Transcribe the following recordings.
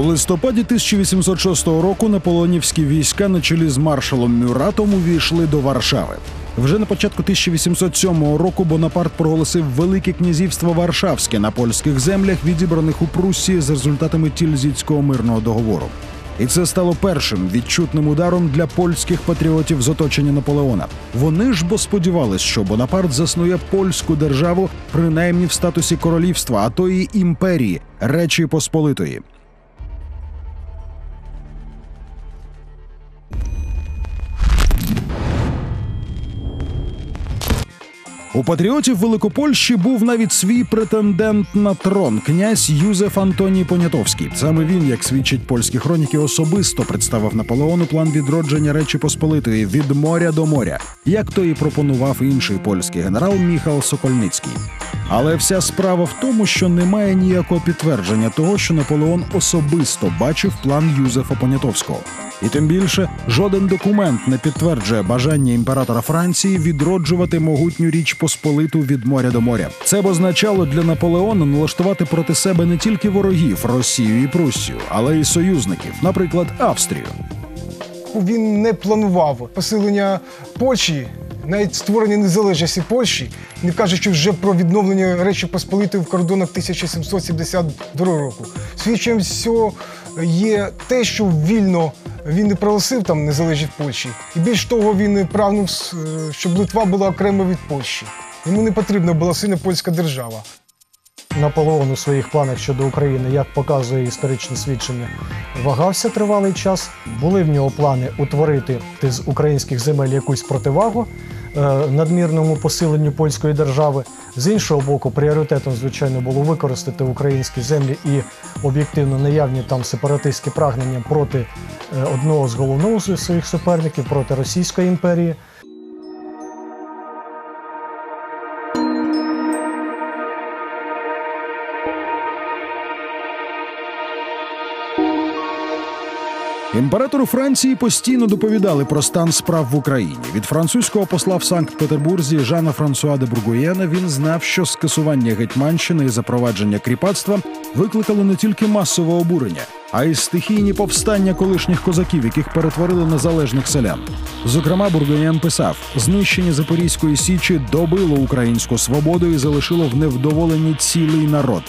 У листопаді 1806 року наполеонівські війська на чолі з маршалом Мюратом увійшли до Варшави. Вже на початку 1807 року Бонапарт проголосив Велике князівство Варшавське на польських землях, відібраних у Пруссії з результатами Тільзітського мирного договору. І це стало першим відчутним ударом для польських патріотів з оточення Наполеона. Вони ж бо сподівались, що Бонапарт заснує польську державу принаймні в статусі королівства, а то й імперії, Речі Посполитої. У патріотів Великопольщі був навіть свій претендент на трон – князь Юзеф Антоній Понятовський. Саме він, як свідчать польські хроніки, особисто представив Наполеону план відродження Речі Посполитої від моря до моря, як то і пропонував інший польський генерал Міхал Сокольницький. Але вся справа в тому, що немає ніякого підтвердження того, що Наполеон особисто бачив план Юзефа Понятовського. І тим більше, жоден документ не підтверджує бажання імператора Франції відроджувати могутню Річ Посполиту від моря до моря. Це б означало для Наполеона налаштувати проти себе не тільки ворогів – Росію і Пруссію, але й союзників, наприклад, Австрію. Він не планував посилення Польщі, навіть створення незалежності Польщі, не кажучи вже про відновлення Речі Посполитої в кордонах 1772 року. Свідченням всього є те, що вільно він не проголосив там незалежність Польщі. І більш того, він не прагнув, щоб Литва була окремо від Польщі. Йому не потрібна була сильна польська держава. Наполеон у своїх планах щодо України, як показує історичне свідчення, вагався тривалий час. Були в нього плани утворити з українських земель якусь противагу надмірному посиленню польської держави. З іншого боку, пріоритетом, звичайно, було використати українські землі і об'єктивно наявні там сепаратистські прагнення проти одного з головного своїх суперників, проти Російської імперії. Імператору Франції постійно доповідали про стан справ в Україні. Від французького посла в Санкт-Петербурзі Жана-Франсуа де Бургуена він знав, що скасування гетьманщини і запровадження кріпацтва викликало не тільки масове обурення, а й стихійні повстання колишніх козаків, яких перетворили на залежних селян. Зокрема, Бургуен писав: «Знищення Запорізької Січі добило українську свободу і залишило в невдоволенні цілий народ».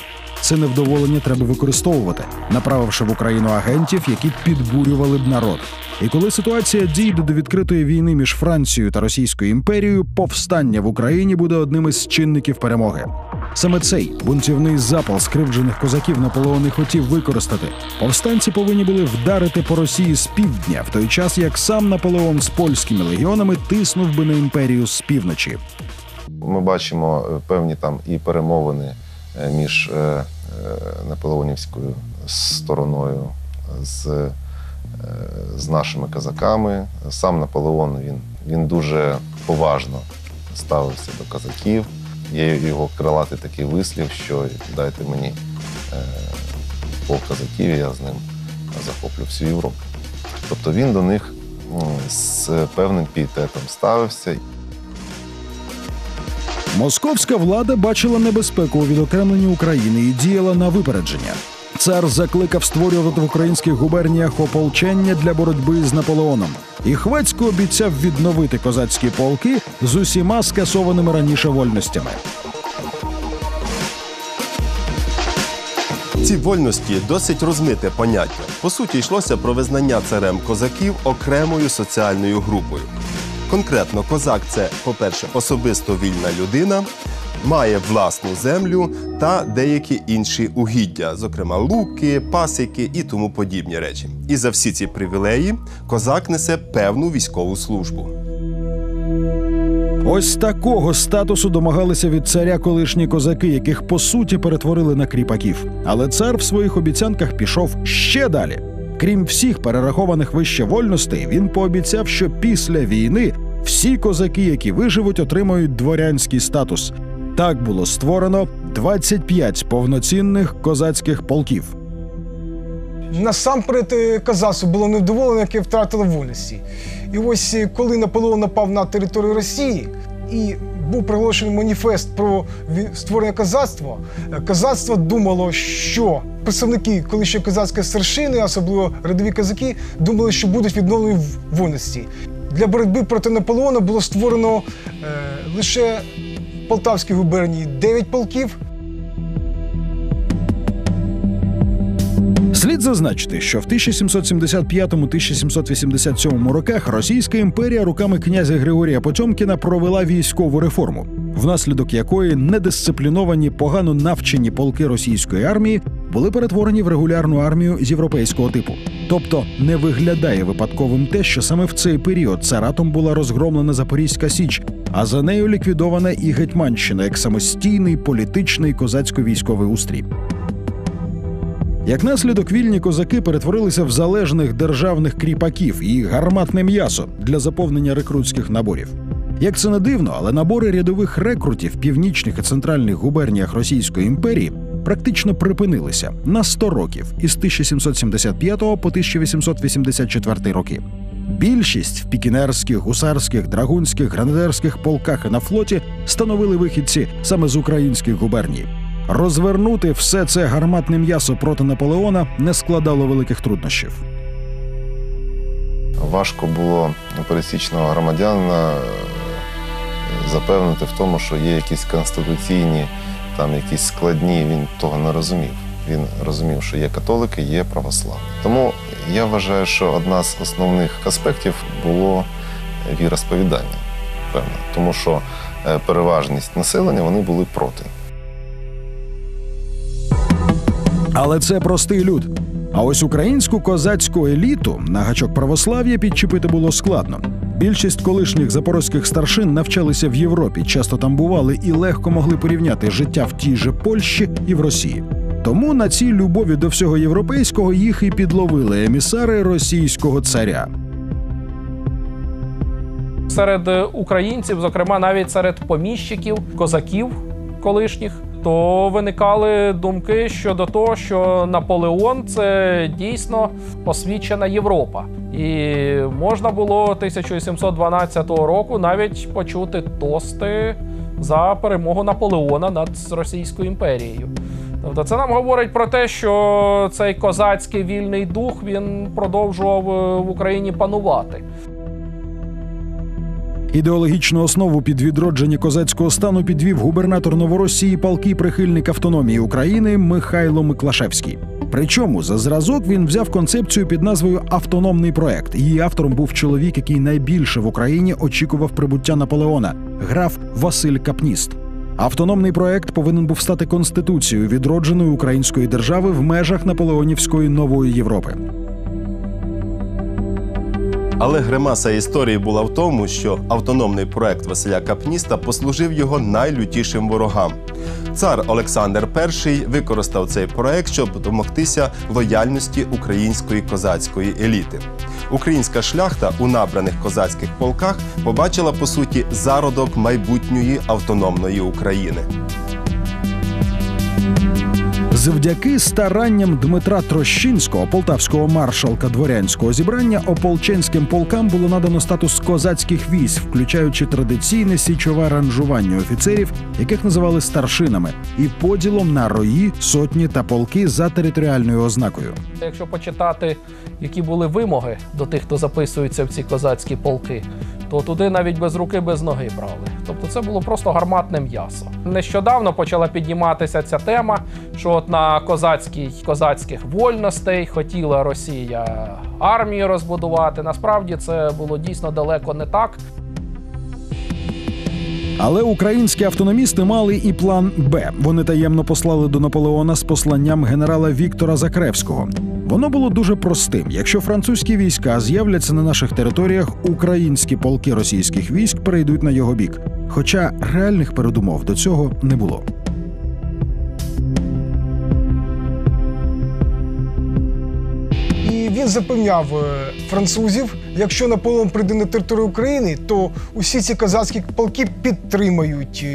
Це невдоволення треба використовувати, направивши в Україну агентів, які підбурювали б народ. І коли ситуація дійде до відкритої війни між Францією та Російською імперією, повстання в Україні буде одним із чинників перемоги. Саме цей бунтівний запал скривджених козаків Наполеон і хотів використати. Повстанці повинні були вдарити по Росії з півдня, в той час як сам Наполеон з польськими легіонами тиснув би на імперію з півночі. Ми бачимо певні там і перемовини між наполеонівською стороною з нашими козаками. Сам Наполеон, він дуже поважно ставився до козаків. Є його крилатий такий вислів, що дайте мені полк козаків, і я з ним захоплю всю Європу. Тобто він до них з певним пієтетом ставився. Московська влада бачила небезпеку у відокремленні України і діяла на випередження. Цар закликав створювати в українських губерніях ополчення для боротьби з Наполеоном. І Хвацько обіцяв відновити козацькі полки з усіма скасованими раніше вольностями. Ці вольності – досить розмите поняття. По суті, йшлося про визнання царем козаків окремою соціальною групою. Конкретно, козак – це, по-перше, особисто вільна людина, має власну землю та деякі інші угіддя, зокрема луки, пасіки і тому подібні речі. І за всі ці привілеї козак несе певну військову службу. Ось такого статусу домагалися від царя колишні козаки, яких, по суті, перетворили на кріпаків. Але цар в своїх обіцянках пішов ще далі. Крім всіх перерахованих вище вольностей, він пообіцяв, що після війни всі козаки, які виживуть, отримають дворянський статус. Так було створено 25 повноцінних козацьких полків. Насамперед козацтво було невдоволене, яке втратило вольності. І ось коли Наполеон напав на територію Росії і був проголошений маніфест про створення козацтва, козацтво думало, що представники колишньої козацької старшини, особливо рядові козаки, думали, що будуть відновлені вольності. Для боротьби проти Наполеона було створено лише в Полтавській губернії 9 полків. Слід зазначити, що в 1775-1787 роках Російська імперія руками князя Григорія Потьомкіна провела військову реформу, внаслідок якої недисципліновані, погано навчені полки російської армії були перетворені в регулярну армію з європейського типу. Тобто не виглядає випадковим те, що саме в цей період царатом була розгромлена Запорізька Січ, а за нею ліквідована і Гетьманщина як самостійний політичний козацько-військовий устрій. Як наслідок, вільні козаки перетворилися в залежних державних кріпаків і гарматне м'ясо для заповнення рекрутських наборів. Як це не дивно, але набори рядових рекрутів в північних і центральних губерніях Російської імперії практично припинилися на 100 років із 1775 по 1884 роки. Більшість в пікінерських, гусарських, драгунських, гренадерських полках і на флоті становили вихідці саме з українських губерній. Розвернути все це гарматне м'ясо проти Наполеона не складало великих труднощів. Важко було пересічного громадянина запевнити в тому, що є якісь конституційні, там якісь складні, він того не розумів. Він розумів, що є католики, є православні. Тому я вважаю, що одна з основних аспектів було віросповідання, певно. Тому що переважність населення вони були проти. Але це простий люд. А ось українську козацьку еліту на гачок православ'я підчепити було складно. Більшість колишніх запорозьких старшин навчалися в Європі, часто там бували і легко могли порівняти життя в тій же Польщі і в Росії. Тому на цій любові до всього європейського їх і підловили емісари російського царя. Серед українців, зокрема навіть серед поміщиків, козаків колишніх, то виникали думки щодо того, що Наполеон – це дійсно освічена Європа. І можна було 1712 року навіть почути тости за перемогу Наполеона над Російською імперією. Тобто це нам говорить про те, що цей козацький вільний дух, він продовжував в Україні панувати. Ідеологічну основу під відродження козацького стану підвів губернатор Новоросії палкий прихильник автономії України Михайло Миклашевський. Причому за зразок він взяв концепцію під назвою «Автономний проект». Її автором був чоловік, який найбільше в Україні очікував прибуття Наполеона – граф Василь Капніст. Автономний проект повинен був стати конституцією відродженої української держави в межах наполеонівської нової Європи. Але гримаса історії була в тому, що автономний проект Василя Капніста послужив його найлютішим ворогам. Цар Олександр I використав цей проект, щоб домогтися лояльності української козацької еліти. Українська шляхта у набраних козацьких полках побачила, по суті, зародок майбутньої автономної України. Завдяки старанням Дмитра Трощинського, полтавського маршалка дворянського зібрання, ополченським полкам було надано статус козацьких військ, включаючи традиційне січове ранжування офіцерів, яких називали старшинами, і поділом на рої, сотні та полки за територіальною ознакою. Якщо почитати, які були вимоги до тих, хто записується в ці козацькі полки, то туди навіть без руки, без ноги брали. Тобто це було просто гарматне м'ясо. Нещодавно почала підніматися ця тема, що от на козацьких вольностей хотіла Росія армію розбудувати. Насправді це було дійсно далеко не так. Але українські автономісти мали і план Б. Вони таємно послали до Наполеона з посланням генерала Віктора Закревського. Воно було дуже простим. Якщо французькі війська з'являться на наших територіях, українські полки російських військ перейдуть на його бік. Хоча реальних передумов до цього не було. І він запевняв французів, якщо Наполеон прийде на територію України, то усі ці козацькі полки підтримають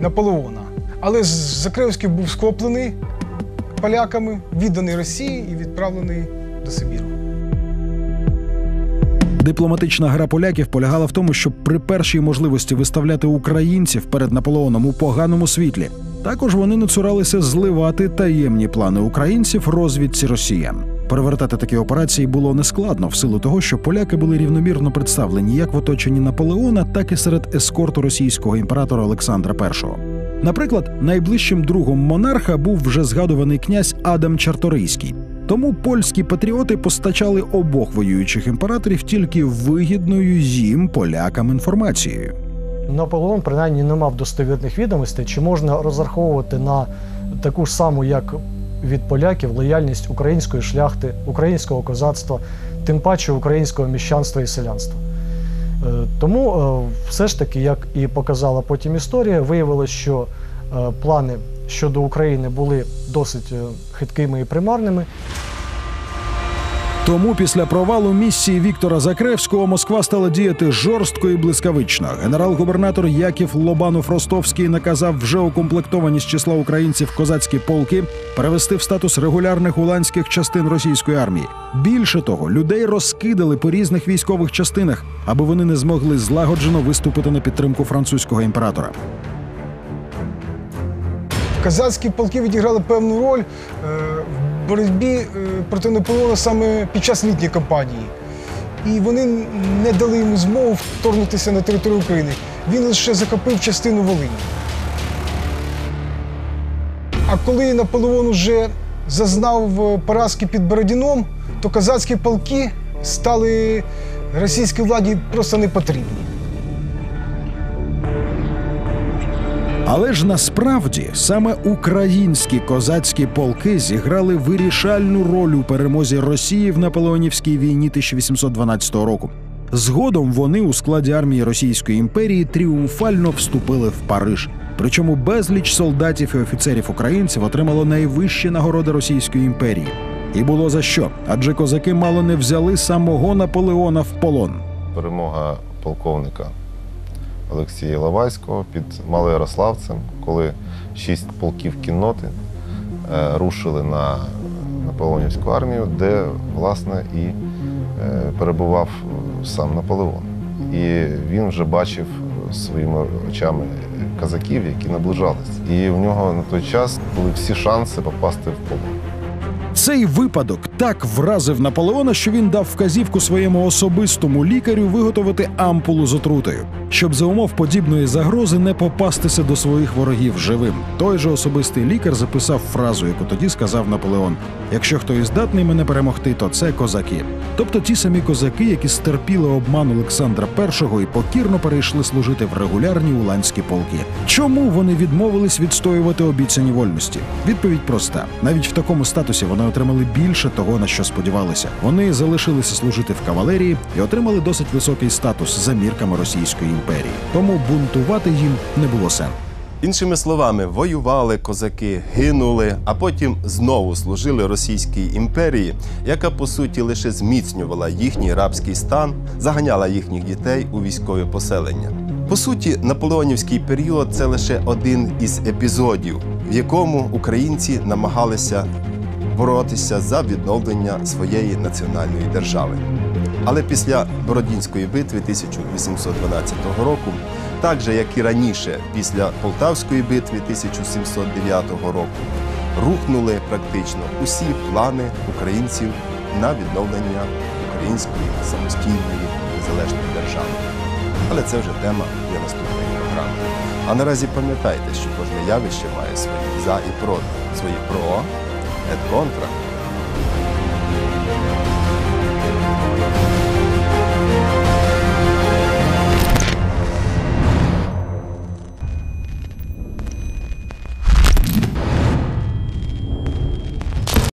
Наполеона. Але Закревський був схоплений поляками, відданий Росії і відправлений до Сибіру. Дипломатична гра поляків полягала в тому, щоб при першій можливості виставляти українців перед Наполеоном у поганому світлі. Також вони не цуралися зливати таємні плани українців розвідці росіян. Перевертати такі операції було нескладно в силу того, що поляки були рівномірно представлені як в оточенні Наполеона, так і серед ескорту російського імператора Олександра I. Наприклад, найближчим другом монарха був вже згадуваний князь Адам Чарторийський. Тому польські патріоти постачали обох воюючих імператорів тільки вигідною їм, полякам, інформацією. Наполеон, принаймні, не мав достовірних відомостей, чи можна розраховувати на таку ж саму, як від поляків, лояльність української шляхти, українського козацтва, тим паче українського міщанства і селянства. Тому все ж таки, як і показала потім історія, виявилось, що плани щодо України були досить хиткими і примарними. Тому після провалу місії Віктора Закревського Москва стала діяти жорстко і блискавично. Генерал-губернатор Яків Лобанов-Ростовський наказав вже укомплектовані з числа українців козацькі полки перевести в статус регулярних уланських частин російської армії. Більше того, людей розкидали по різних військових частинах, аби вони не змогли злагоджено виступити на підтримку французького імператора. Козацькі полки відіграли певну роль в боротьбі проти Наполеона саме під час літньої кампанії. І вони не дали йому змогу вторгнутися на територію України. Він лише захопив частину Волині. А коли Наполеон уже зазнав поразки під Бородіном, то козацькі полки стали російській владі просто непотрібні. Але ж насправді саме українські козацькі полки зіграли вирішальну роль у перемозі Росії в Наполеонівській війні 1812 року. Згодом вони у складі армії Російської імперії тріумфально вступили в Париж. Причому безліч солдатів і офіцерів-українців отримало найвищі нагороди Російської імперії. І було за що, адже козаки мало не взяли самого Наполеона в полон. Перемога полковника Олексія Лавайського під Малоярославцем, коли 6 полків кінноти рушили на Наполеонівську армію, де, власне, і перебував сам Наполеон. І він вже бачив своїми очами козаків, які наближались. І в нього на той час були всі шанси попасти в полон. Цей випадок так вразив Наполеона, що він дав вказівку своєму особистому лікарю виготовити ампулу з отрутою, щоб за умов подібної загрози не попастися до своїх ворогів живим. Той же особистий лікар записав фразу, яку тоді сказав Наполеон: «Якщо хтось здатний мене перемогти, то це козаки». Тобто ті самі козаки, які стерпіли обман Олександра I і покірно перейшли служити в регулярні уланські полки. Чому вони відмовились відстоювати обіцяні вольності? Відповідь проста. Навіть в такому статусі вони отримали більше того, на що сподівалися. Вони залишилися служити в кавалерії і отримали досить високий статус за мірками Російської імперії. Тому бунтувати їм не було сенсу. Іншими словами, воювали козаки, гинули, а потім знову служили Російській імперії, яка, по суті, лише зміцнювала їхній рабський стан, заганяла їхніх дітей у військові поселення. По суті, наполеонівський період – це лише один із епізодів, в якому українці намагалися боротися за відновлення своєї національної держави. Але після Бородінської битви 1812 року, так же, як і раніше, після Полтавської битви 1709 року, рухнули практично усі плани українців на відновлення української самостійної незалежної держави. Але це вже тема для наступної програми. А наразі пам'ятайте, що кожне явище має свої «за» і «проти», свої «про» і «контра».